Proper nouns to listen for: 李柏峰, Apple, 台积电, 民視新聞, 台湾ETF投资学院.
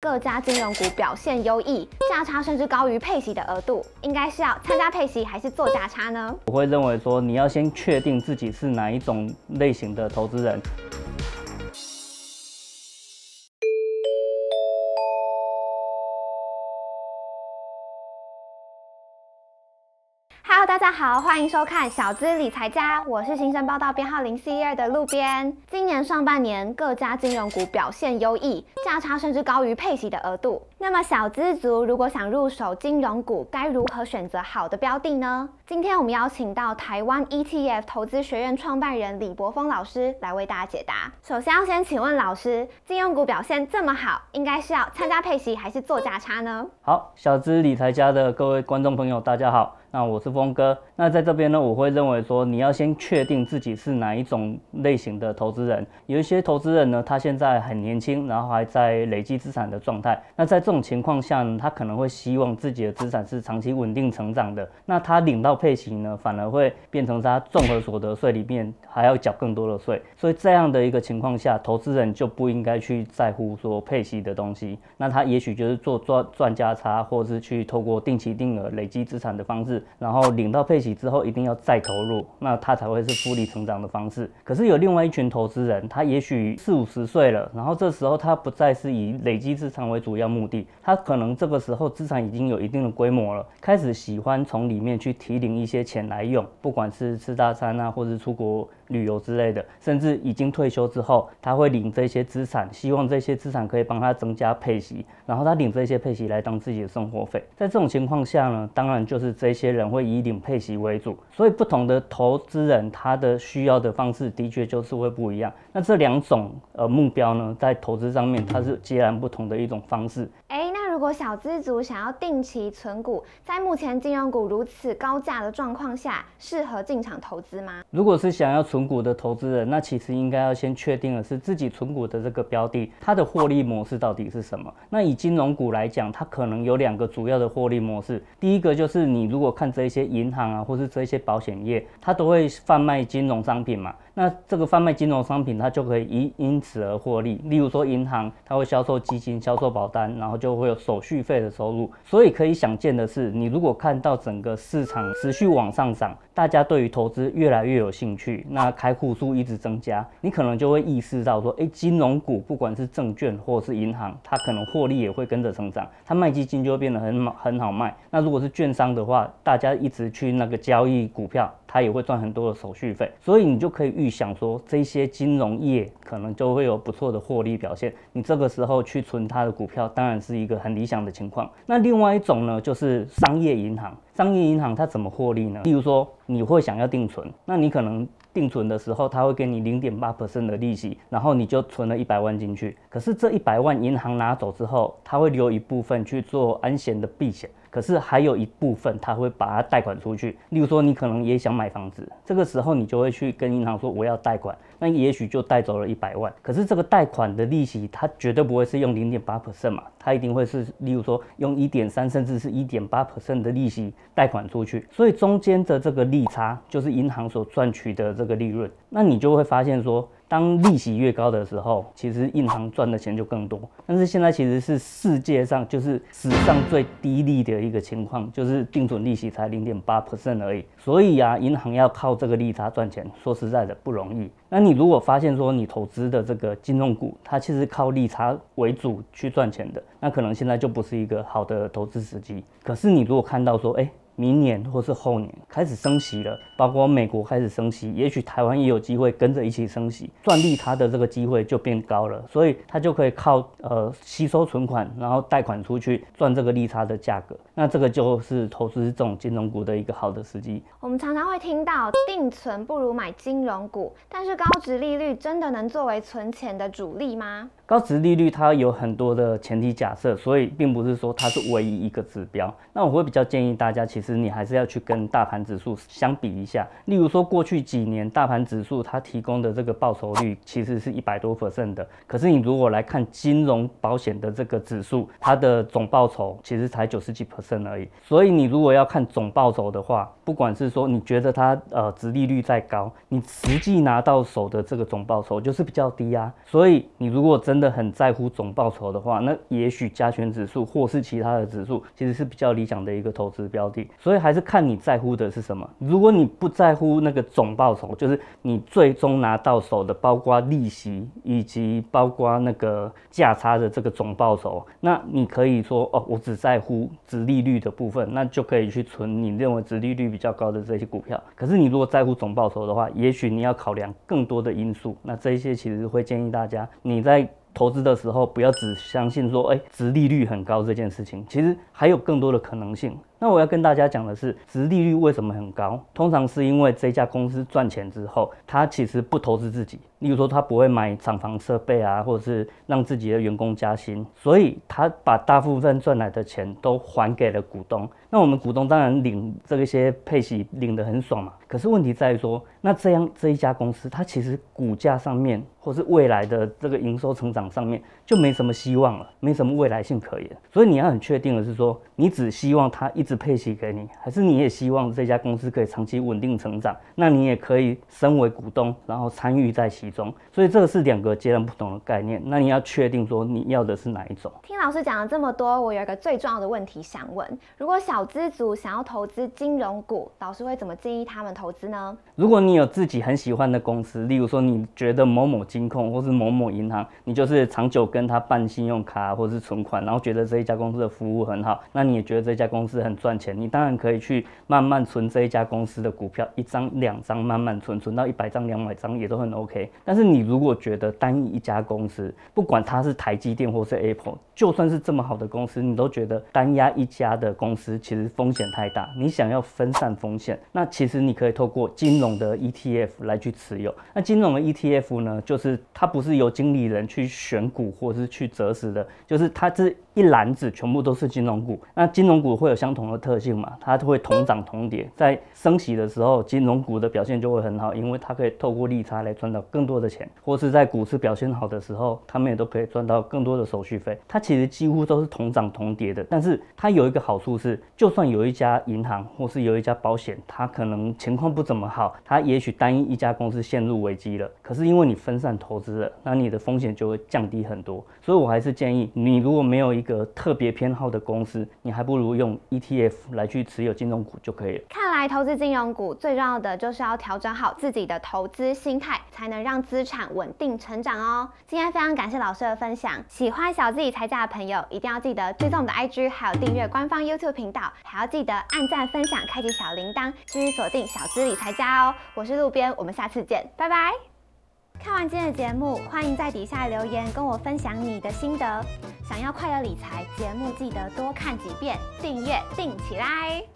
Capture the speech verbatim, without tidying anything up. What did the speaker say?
各家金融股表现优异，价差甚至高于配息的额度，应该是要参加配息还是做价差呢？我会认为说，你要先确定自己是哪一种类型的投资人。Hello， 大家好，欢迎收看小资理财家，我是新生报道编号零四一二的路边。今年上半年各家金融股表现优异，价差甚至高于配息的额度。那么小资族如果想入手金融股，该如何选择好的标的呢？今天我们邀请到台湾 E T F 投资学院创办人李柏峰老师来为大家解答。首先要先请问老师，金融股表现这么好，应该是要参加配息还是做价差呢？好，小资理财家的各位观众朋友，大家好。 那我是峰哥，那在这边呢，我会认为说，你要先确定自己是哪一种类型的投资人。有一些投资人呢，他现在很年轻，然后还在累积资产的状态。那在这种情况下呢，他可能会希望自己的资产是长期稳定成长的。那他领到配息呢，反而会变成他综合所得税里面还要缴更多的税。所以这样的一个情况下，投资人就不应该去在乎说配息的东西。那他也许就是做赚赚价差，或是去透过定期定额累积资产的方式。 然后领到配息之后，一定要再投入，那它才会是复利成长的方式。可是有另外一群投资人，他也许四五十岁了，然后这时候他不再是以累积资产为主要目的，他可能这个时候资产已经有一定的规模了，开始喜欢从里面去提领一些钱来用，不管是吃大餐啊，或是出国旅游之类的，甚至已经退休之后，他会领这些资产，希望这些资产可以帮他增加配息，然后他领这些配息来当自己的生活费。在这种情况下呢，当然就是这些 人会以领配息为主，所以不同的投资人他的需要的方式的确就是会不一样。那这两种呃目标呢，在投资上面它是截然不同的一种方式。哎，那如果小资族想要定期存股，在目前金融股如此高价的状况下，适合进场投资吗？如果是想要存股的投资人，那其实应该要先确定的是自己存股的这个标的，它的获利模式到底是什么？那以金融股来讲，它可能有两个主要的获利模式，第一个就是你如果 看这些银行啊，或是这些保险业，它都会贩卖金融商品嘛。那这个贩卖金融商品，它就可以因因此而获利。例如说，银行它会销售基金、销售保单，然后就会有手续费的收入。所以可以想见的是，你如果看到整个市场持续往上涨，大家对于投资越来越有兴趣，那开户数一直增加，你可能就会意识到说，哎，金融股不管是证券或是银行，它可能获利也会跟着成长，它卖基金就会变得很很好卖。那如果是券商的话， 大家一直去那个交易股票，它也会赚很多的手续费，所以你就可以预想说，这些金融业可能就会有不错的获利表现。你这个时候去存它的股票，当然是一个很理想的情况。那另外一种呢，就是商业银行。商业银行它怎么获利呢？例如说，你会想要定存，那你可能 定存的时候，他会给你 零点八 percent 的利息，然后你就存了一百万进去。可是这一百万银行拿走之后，他会留一部分去做安险的避险，可是还有一部分他会把它贷款出去。例如说，你可能也想买房子，这个时候你就会去跟银行说我要贷款，那也许就贷走了一百万。可是这个贷款的利息，它绝对不会是用 零点八 percent 嘛，它一定会是例如说用 一点三 甚至是 一点八 percent 的利息贷款出去。所以中间的这个利差，就是银行所赚取的 这个利润，那你就会发现说， 当利息越高的时候，其实银行赚的钱就更多。但是现在其实是世界上就是史上最低利的一个情况，就是定存利息才 零点八 percent 而已。所以啊，银行要靠这个利差赚钱，说实在的不容易。那你如果发现说你投资的这个金融股，它其实靠利差为主去赚钱的，那可能现在就不是一个好的投资时机。可是你如果看到说，哎，明年或是后年开始升息了，包括美国开始升息，也许台湾也有机会跟着一起升息， 赚利差的这个机会就变高了，所以他就可以靠呃吸收存款，然后贷款出去赚这个利差的价格。那这个就是投资这种金融股的一个好的时机。我们常常会听到定存不如买金融股，但是高殖利率真的能作为存钱的主力吗？高殖利率它有很多的前提假设，所以并不是说它是唯一一个指标。那我会比较建议大家，其实实你还是要去跟大盘指数相比一下。例如说，过去几年大盘指数它提供的这个报酬率其实是一百多 percent 的，可是你如果来看金融保险的这个指数，它的总报酬其实才九十几 percent 而已。所以你如果要看总报酬的话，不管是说你觉得它呃殖利率再高，你实际拿到手的这个总报酬就是比较低啊。所以你如果真的很在乎总报酬的话，那也许加权指数或是其他的指数其实是比较理想的一个投资标的。所以还是看你在乎的是什么。如果你不在乎那个总报酬，就是你最终拿到手的，包括利息以及包括那个价差的这个总报酬，那你可以说哦，我只在乎殖利率的部分，那就可以去存你认为殖利率比较高的这些股票。可是你如果在乎总报酬的话，也许你要考量更多的因素。那这一些其实会建议大家你在投资的时候，不要只相信说，哎，殖利率很高这件事情，其实还有更多的可能性。那我要跟大家讲的是，殖利率为什么很高？通常是因为这家公司赚钱之后，他其实不投资自己，例如说他不会买厂房设备啊，或者是让自己的员工加薪，所以他把大部分赚来的钱都还给了股东。那我们股东当然领这些配息领得很爽嘛。可是问题在于说，那这样这一家公司，它其实股价上面，或是未来的这个营收成长上面就没什么希望了，没什么未来性可言。所以你要很确定的是说，你只希望它一直配息给你，还是你也希望这家公司可以长期稳定成长？那你也可以身为股东，然后参与在其中。所以这个是两个截然不同的概念。那你要确定说你要的是哪一种。听老师讲了这么多，我有一个最重要的问题想问：如果小资族想要投资金融股，老师会怎么建议他们投资呢？如果你有自己很喜欢的公司，例如说你觉得某某金控或是某某银行，你就是长久跟他办信用卡或是存款，然后觉得这一家公司的服务很好，那你也觉得这家公司很赚钱，你当然可以去慢慢存这一家公司的股票，一张两张慢慢存，存到一百张两百张也都很 OK。 但是你如果觉得单一一家公司，不管它是台积电或是 Apple， 就算是这么好的公司，你都觉得单压一家的公司其实风险太大，你想要分散风险，那其实你可以透过金融的 E T F 来去持有。那金融的 E T F 呢，就是它不是由经理人去选股或是去择时的，就是它是一篮子全部都是金融股。那金融股会有相同的特性嘛，它会同涨同跌，在升息的时候金融股的表现就会很好，因为它可以透过利差来赚到更多的钱，或是在股市表现好的时候，他们也都可以赚到更多的手续费。它其实几乎都是同涨同跌的，但是它有一个好处是，就算有一家银行或是有一家保险，它可能情况不怎么好，它也许单一一家公司陷入危机了，可是因为你分散投资了，那你的风险就会降低很多。所以我还是建议你，如果没有一个特别偏好的公司，你还不如用 E T F 来去持有金融股就可以了。看来投资金融股最重要的就是要调整好自己的投资心态，才能让资产稳定成长哦。今天非常感谢老师的分享，喜欢小资理财家的朋友一定要记得追踪我们的 I G， 还有订阅官方 YouTube 频道，还要记得按赞、分享、开启小铃铛，继续锁定小资理财家哦。我是路边，我们下次见，拜拜。看完今天的节目，欢迎在底下留言跟我分享你的心得。想要快乐理财，节目记得多看几遍，订阅订起来。